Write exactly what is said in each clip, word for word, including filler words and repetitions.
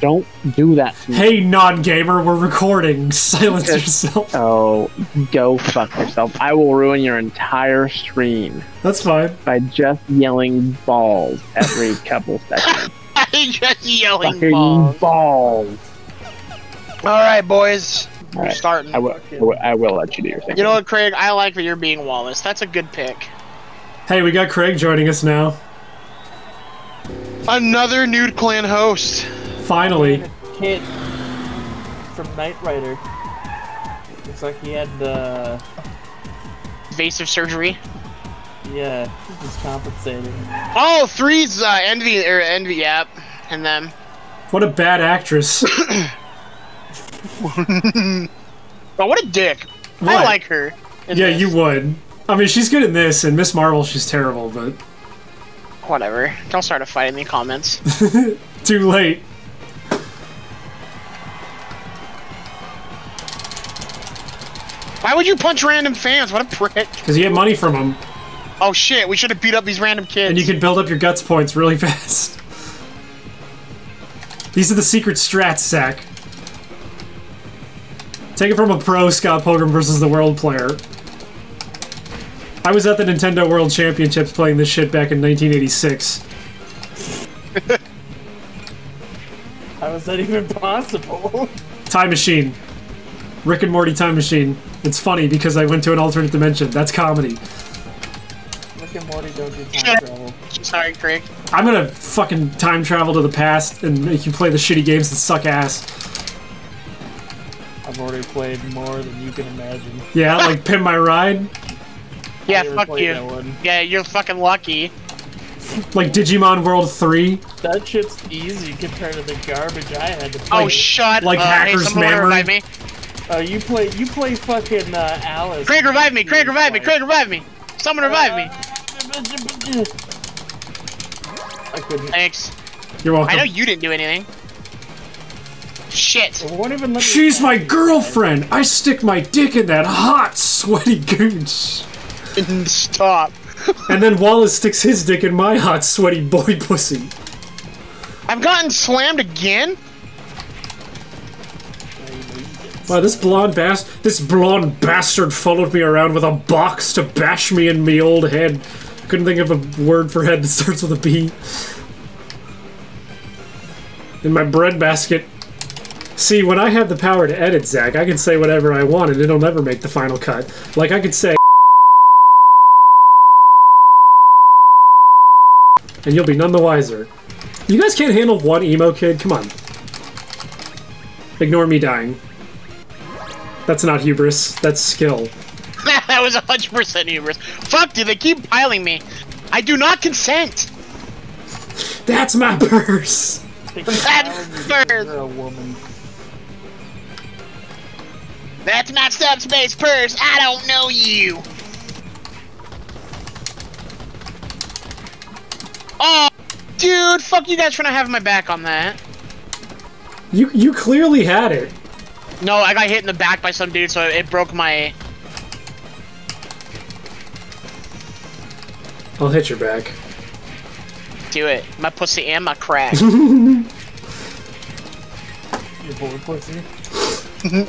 Don't do that to me. Hey, non-gamer, we're recording. Silence yourself. Oh, go fuck yourself. I will ruin your entire stream. That's fine. By just yelling balls every couple seconds. Just yelling Fucking balls. balls. Alright, boys. All right. We're starting. I will, I, will, I will let you do your thing. You know what, Craig? I like that you're being Wallace. That's a good pick. Hey, we got Craig joining us now. Another Nude Clan host. Finally. Kid from Knight Rider. Looks like he had uh... invasive surgery. Yeah, he's compensating. Oh, three's uh, Envy or er, Envy, yep, and them. What a bad actress. Oh, what a dick. What? I like her. Yeah, this. You would. I mean, she's good in this, and Miss Marvel, she's terrible, but. Whatever. Don't start a fight in the comments. Too late. Why would you punch random fans? What a prick. Because you get money from them. Oh shit, we should have beat up these random kids. And you can build up your guts points really fast. These are the secret strats, Zach. Take it from a pro, Scott Pilgrim versus the world player. I was at the Nintendo World Championships playing this shit back in nineteen eighty-six. How is that even possible? Time Machine. Rick and Morty Time Machine. It's funny because I went to an alternate dimension. That's comedy. Rick and Morty don't do time travel. Sorry, Craig. I'm gonna fucking time travel to the past and make you play the shitty games that suck ass. I've already played more than you can imagine. Yeah, like Pimp My Ride. Yeah, fuck you. Yeah, you're fucking lucky. Like Digimon World three. That shit's easy compared to the garbage I had to play. Oh, shut up. Like uh, Hacker's hey, Memory. Oh, uh, you play you play fucking uh, Alice. Craig, revive me! Craig, revive me! Craig, revive me! Someone revive uh, me! I couldn't. Thanks. You're welcome. I know you didn't do anything. Shit. It won't even let me. She's my girlfriend! I stick my dick in that hot, sweaty gooch. Stop. And then Wallace sticks his dick in my hot, sweaty boy pussy. I've gotten slammed again? Wow, this blonde bast- this blonde bastard followed me around with a box to bash me in me old head. Couldn't think of a word for head that starts with a B. In my bread basket. See, when I have the power to edit, Zach, I can say whatever I want and it'll never make the final cut. Like, I could say and you'll be none the wiser. You guys can't handle one emo kid? Come on. Ignore me dying. That's not hubris. That's skill. That was one hundred percent hubris. Fuck, dude, they keep piling me. I do not consent. That's my purse. That's my purse. That's my subspace purse. I don't know you. Oh, dude, fuck you guys for not having my back on that. You you clearly had it. No, I got hit in the back by some dude, so it broke my... I'll hit your back. Do it. My pussy and my crack. Your boy pussy?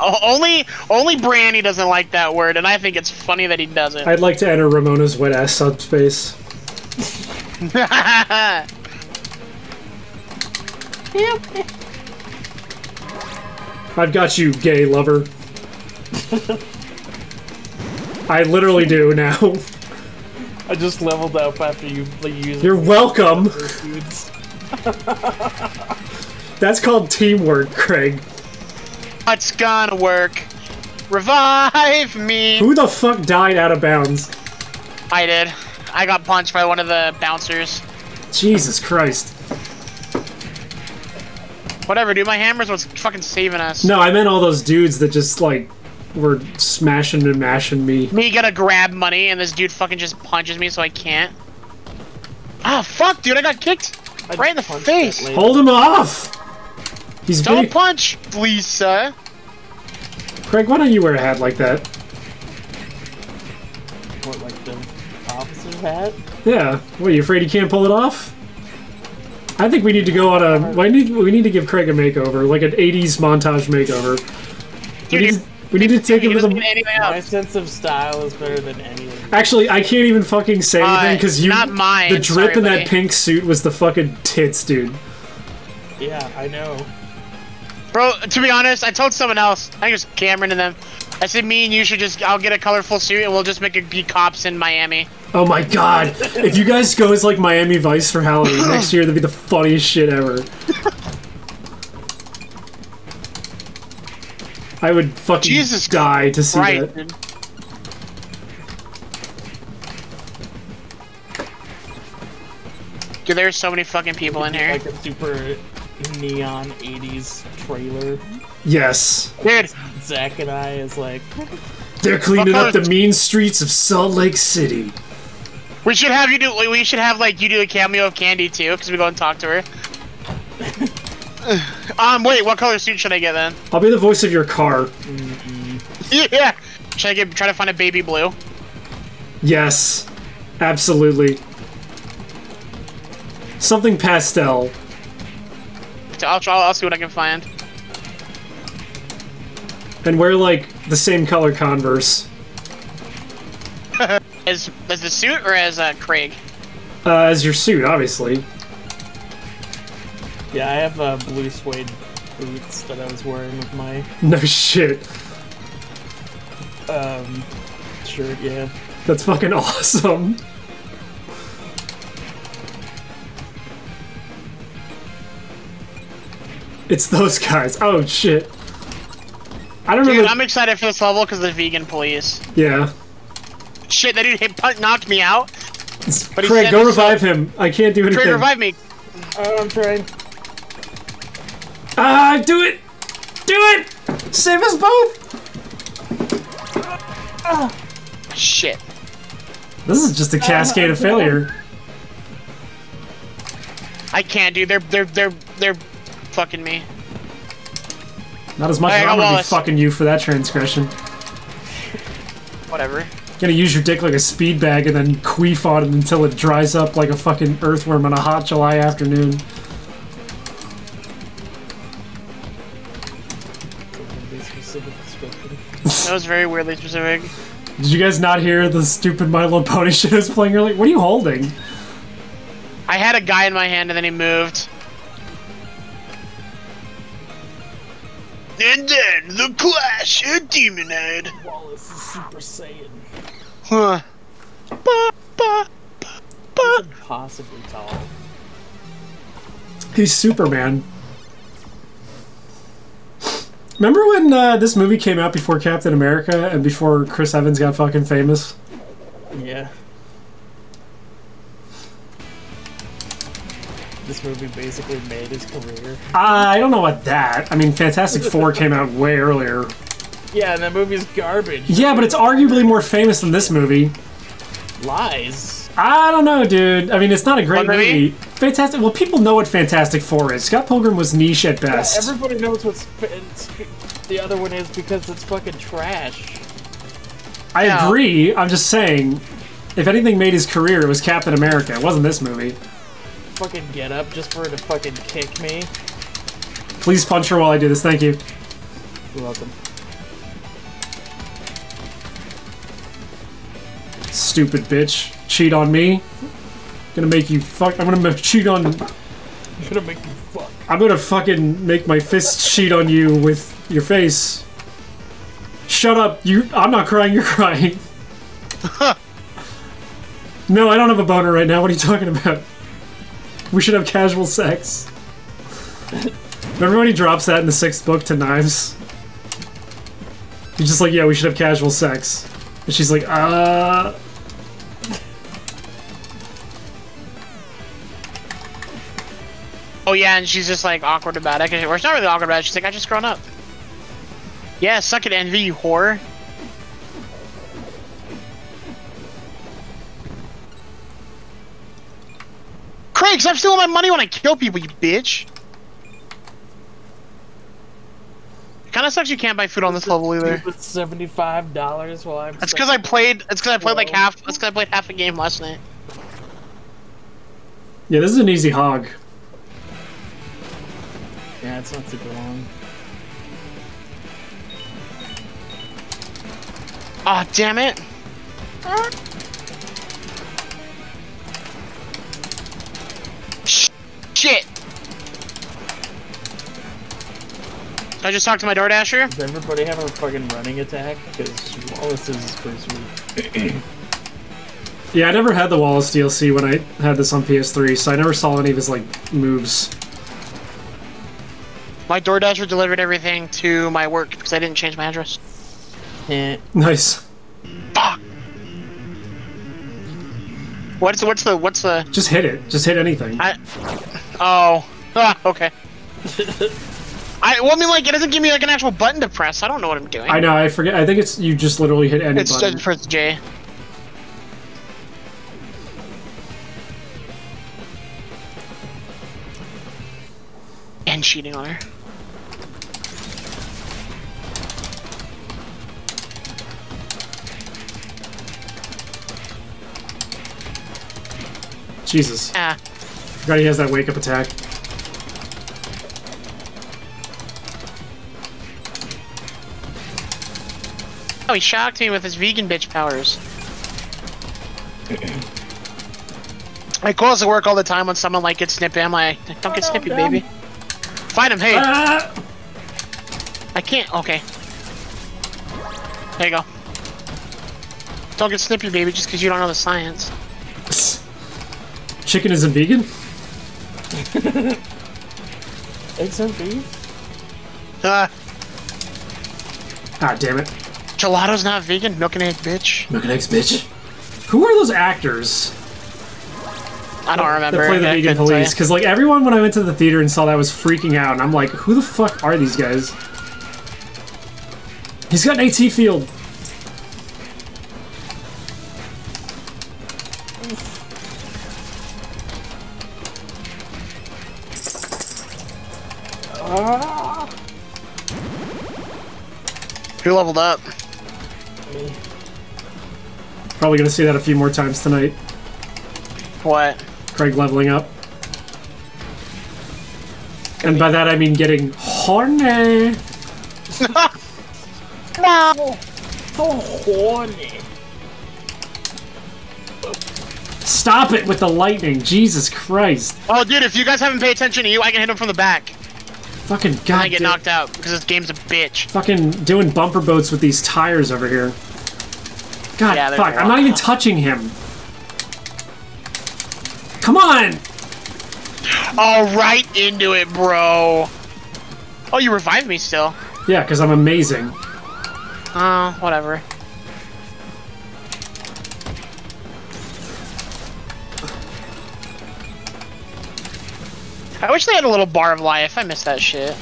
only only Brandy doesn't like that word, and I think it's funny that he doesn't. I'd like to enter Ramona's wet-ass subspace. I've got you, gay lover. I literally do now. I just leveled up after you used. You're welcome. That's called teamwork, Craig. It's gonna work. Revive me. Who the fuck died out of bounds? I did. I got punched by one of the bouncers. Jesus Christ. Whatever, dude. My hammer's what's fucking saving us. No, I meant all those dudes that just, like, were smashing and mashing me. Me gotta grab money, and this dude fucking just punches me so I can't. Ah, oh, fuck, dude. I got kicked I right in the face. Hold him off. He's Don't big. punch, please, sir. Craig, why don't you wear a hat like that? What, like the... Hat? Yeah. What, are you afraid you can't pull it off? I think we need to go on a. We need we need to give Craig a makeover, like an eighties montage makeover. We need, we need to take it with a. My sense of style is better than anyone. Actually, I can't even fucking say anything because you. Not mine. The drip in that pink suit was the fucking tits, dude. Yeah, I know. Bro, to be honest, I told someone else. I think it was Cameron and them. I said, me and you should just. I'll get a colorful suit and we'll just make it be cops in Miami. Oh my god! If you guys go as like Miami Vice for Halloween next year, that'd be the funniest shit ever. I would fucking Jesus die to see Christ, that. Dude, there's so many fucking people in here. Like a super neon eighties trailer. Yes. Dude. Zach and I is like. They're cleaning up the mean streets of Salt Lake City. We should have you do. We should have like you do a cameo of Candy too, because we go and talk to her. um, wait, what color suit should I get then? I'll be the voice of your car. Mm-hmm. Yeah. Should I get, try to find a baby blue? Yes, absolutely. Something pastel. I'll try. I'll see what I can find. And wear like the same color Converse. as as the suit or as uh, Craig? Uh, as your suit, obviously. Yeah, I have uh, blue suede boots that I was wearing with my. No shit. Um, shirt, yeah. That's fucking awesome. It's those guys. Oh shit. I don't dude, remember... I'm excited for this level because of the vegan police. Yeah. Shit, that dude hit, knocked me out. But Craig, go revive stuff. him. I can't do anything. Craig, revive me. Oh, I'm trying. Ah, uh, do it. Do it. Save us both. Uh, uh. Shit. This is just a cascade uh, of failure. I can't, dude. They're, they're, they're, they're fucking me. Not as much as I'm gonna be fucking you for that transgression. Whatever. Gonna use your dick like a speed bag and then queef on it until it dries up like a fucking earthworm on a hot July afternoon. That was very weirdly specific. Did you guys not hear the stupid My Little Pony shit I was playing earlier? What are you holding? I had a guy in my hand and then he moved. And then the clash of Demonhead. Wallace is Super Saiyan. Huh. Bah, bah, bah, bah. Impossibly tall. He's Superman. Remember when uh, this movie came out before Captain America and before Chris Evans got fucking famous? Yeah. This movie basically made his career. Uh, I don't know about that. I mean, Fantastic Four came out way earlier. Yeah, and that movie's garbage. Yeah, but it's arguably more famous than this movie. Lies. I don't know, dude. I mean, it's not a great what movie. movie. Fantastic. Well, people know what Fantastic Four is. Scott Pilgrim was niche at best. Yeah, everybody knows what the other one is because it's fucking trash. I yeah. agree. I'm just saying, if anything made his career, it was Captain America. It wasn't this movie. Fucking get up just for her to fucking kick me. Please punch her while I do this. Thank you. You're welcome. Stupid bitch. Cheat on me. Gonna make you fuck. I'm gonna cheat on. I'm gonna make you fuck. I'm gonna fucking make my fist cheat on you with your face. Shut up. You. I'm not crying. You're crying. No, I don't have a boner right now. What are you talking about? We should have casual sex. Remember when he drops that in the sixth book to Knives? He's just like, yeah, we should have casual sex. And she's like, uh... Oh yeah, and she's just like awkward about it. Or it's not really awkward about it, she's like, I just grown up. Yeah, suck it, Envy, you whore. Craig, I'm stealing my money when I kill people, you bitch. It kind of sucks you can't buy food on this level either. It's seventy-five dollars while I'm. That's because I played. That's because I played like half. That's because I played half a game last night. Yeah, this is an easy hog. Yeah, it's not super long. Ah, oh, damn it! Ah. Sh shit! Did I just talk to my DoorDasher? Does everybody have a fucking running attack? Because Wallace is pretty sweet. Yeah, I never had the Wallace D L C when I had this on P S three, so I never saw any of his, like, moves. My DoorDasher delivered everything to my work because I didn't change my address. Eh. Nice. Fuck! What's, what's the... what's the... Just hit it. Just hit anything. I... Oh. Ah, okay. I, well, I mean, like, it doesn't give me, like, an actual button to press. I don't know what I'm doing. I know, I forget. I think it's... you just literally hit any it's, button. It's press J. And cheating on her. Jesus. Ah. I forgot he has that wake-up attack. Oh, he shocked me with his vegan bitch powers. It calls to work all the time when someone, like, gets snippy. I'm like, don't get snippy, baby. Find him, hey! Ah! I can't, okay. There you go. Don't get snippy, baby, just because you don't know the science. Chicken isn't vegan? Eggs aren't vegan? Uh, ah, damn it. Gelato's not vegan? Milk and egg, bitch. Milk and eggs, bitch. Who are those acters? I don't remember. They play the yeah, vegan police, because like everyone when I went to the theater and saw that was freaking out, and I'm like, who the fuck are these guys? He's got an AT field. Uh, Who leveled up? Me. Probably gonna see that a few more times tonight. What? Craig leveling up. And by that I mean getting horny. No! So horny. Stop it with the lightning, Jesus Christ. Oh dude, if you guys haven't paid attention to you, I can hit him from the back. Fucking goddamn. I get knocked out because this game's a bitch. Fucking doing bumper boats with these tires over here. God, yeah, fuck, I'm not even touching him. Come on! Oh, right into it, bro. Oh, you revived me still. Yeah, because I'm amazing. Oh, uh, whatever. I wish they had a little bar of life. I miss that shit.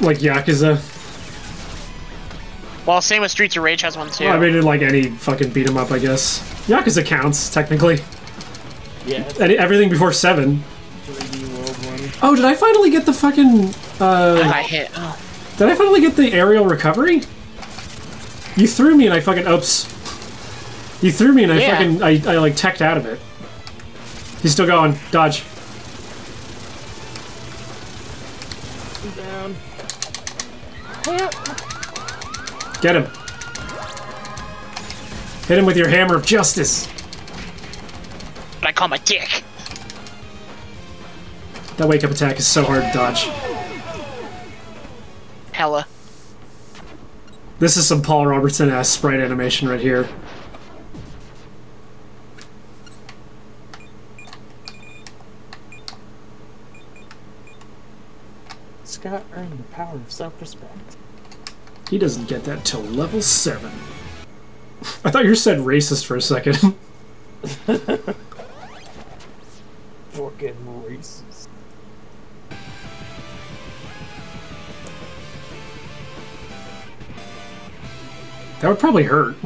Like Yakuza. Well, same with Streets of Rage has one too. Well, I mean, like any fucking beat 'em up, I guess. Yakuza counts technically. Yeah. Any, everything before seven. Oh, did I finally get the fucking? Uh, I hit. Oh. Did I finally get the aerial recovery? You threw me and I fucking oops. You threw me and I yeah. fucking I, I like teched out of it. He's still going. Dodge. I'm down. Get him. Hit him with your hammer of justice. But I call my dick. That wake-up attack is so hard to dodge. Hella. This is some Paul Robertson-ass sprite animation right here. Scott earned the power of self-respect. He doesn't get that till level seven. I thought you said racist for a second. Fucking racist. That would probably hurt.